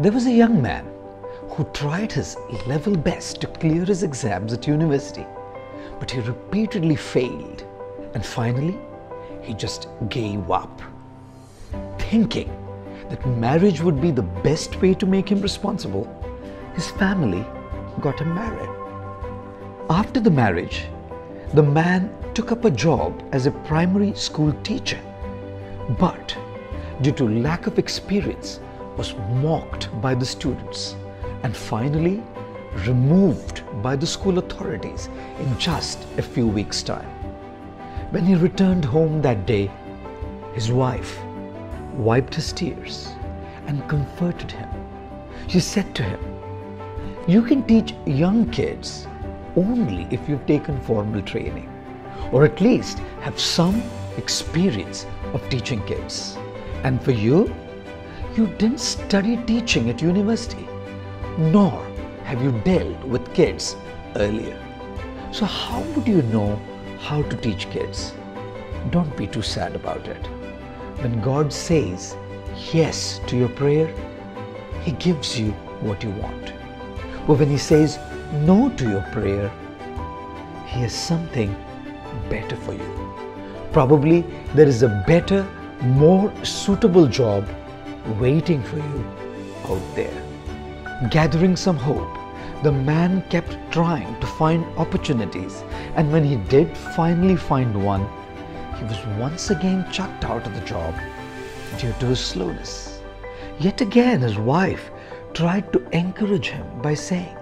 There was a young man who tried his level best to clear his exams at university, but he repeatedly failed, and finally he just gave up, thinking that marriage would be the best way to make him responsible. His family got him married. After the marriage, the man took up a job as a primary school teacher, but due to lack of experience, was mocked by the students and finally removed by the school authorities in just a few weeks' time. When he returned home that day, his wife wiped his tears and comforted him. She said to him, "You can teach young kids only if you've taken formal training, or at least have some experience of teaching kids. And for you, you didn't study teaching at university, nor have you dealt with kids earlier. So how would you know how to teach kids? Don't be too sad about it. When God says yes to your prayer, He gives you what you want. But when He says no to your prayer, He has something better for you. Probably there is a better, more suitable job waiting for you out there." Gathering some hope, the man kept trying to find opportunities, and when he did finally find one, he was once again chucked out of the job due to his slowness. Yet again, his wife tried to encourage him by saying,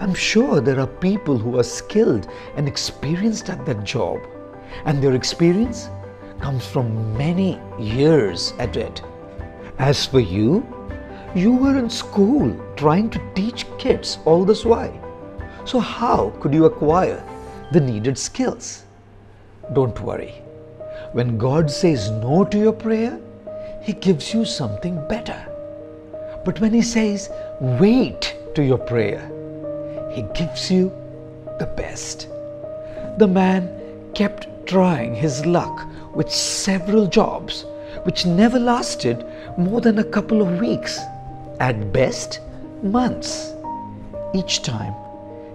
"I'm sure there are people who are skilled and experienced at that job, and their experience comes from many years at it. As for you, you were in school trying to teach kids all this while. So how could you acquire the needed skills? Don't worry. When God says no to your prayer, He gives you something better. But when He says wait to your prayer, He gives you the best." The man kept trying his luck with several jobs, which never lasted more than a couple of weeks, at best months. Each time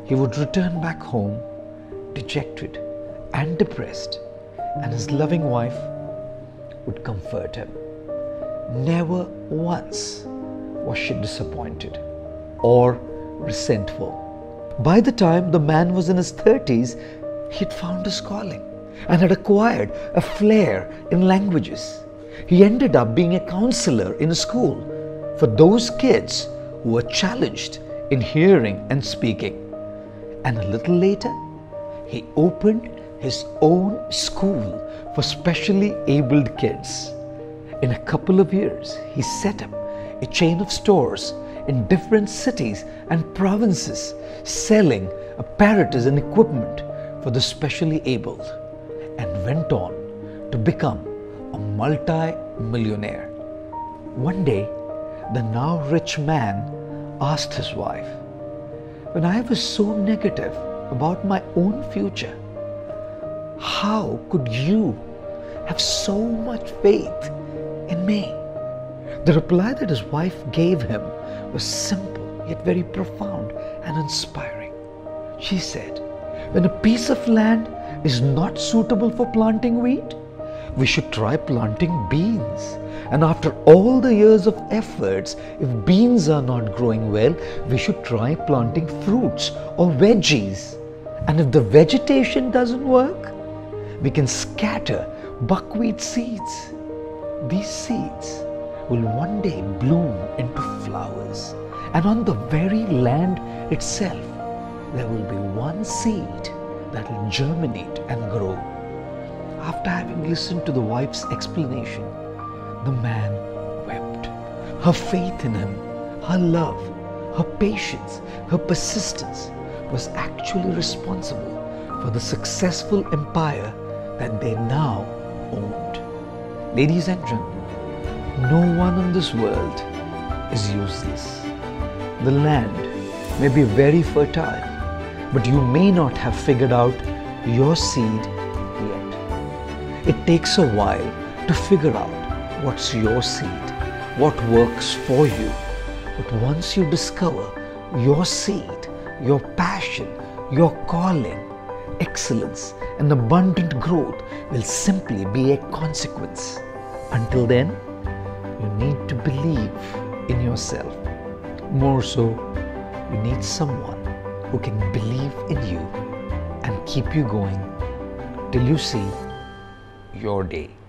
he would return back home dejected and depressed, and his loving wife would comfort him. Never once was she disappointed or resentful. By the time the man was in his 30s, he had found his calling and had acquired a flair in languages. He ended up being a counselor in a school for those kids who were challenged in hearing and speaking. And a little later, he opened his own school for specially abled kids. In a couple of years, he set up a chain of stores in different cities and provinces, selling apparatus and equipment for the specially abled, and went on to become a multi-millionaire. One day, the now rich man asked his wife, "When I was so negative about my own future, how could you have so much faith in me?" The reply that his wife gave him was simple yet very profound and inspiring. She said, "When a piece of land is not suitable for planting wheat, we should try planting beans. And after all the years of efforts, if beans are not growing well, we should try planting fruits or veggies. And if the vegetation doesn't work, we can scatter buckwheat seeds. These seeds will one day bloom into flowers. And on the very land itself, there will be one seed that will germinate and grow." After having listened to the wife's explanation, the man wept. Her faith in him, her love, her patience, her persistence was actually responsible for the successful empire that they now owned. Ladies and gentlemen, no one in this world is useless. The land may be very fertile, but you may not have figured out your seed. It takes a while to figure out what's your seed, what works for you, But once you discover your seed, your passion, your calling, excellence and abundant growth will simply be a consequence. Until then, you need to believe in yourself. More so, you need someone who can believe in you and keep you going till you see your day.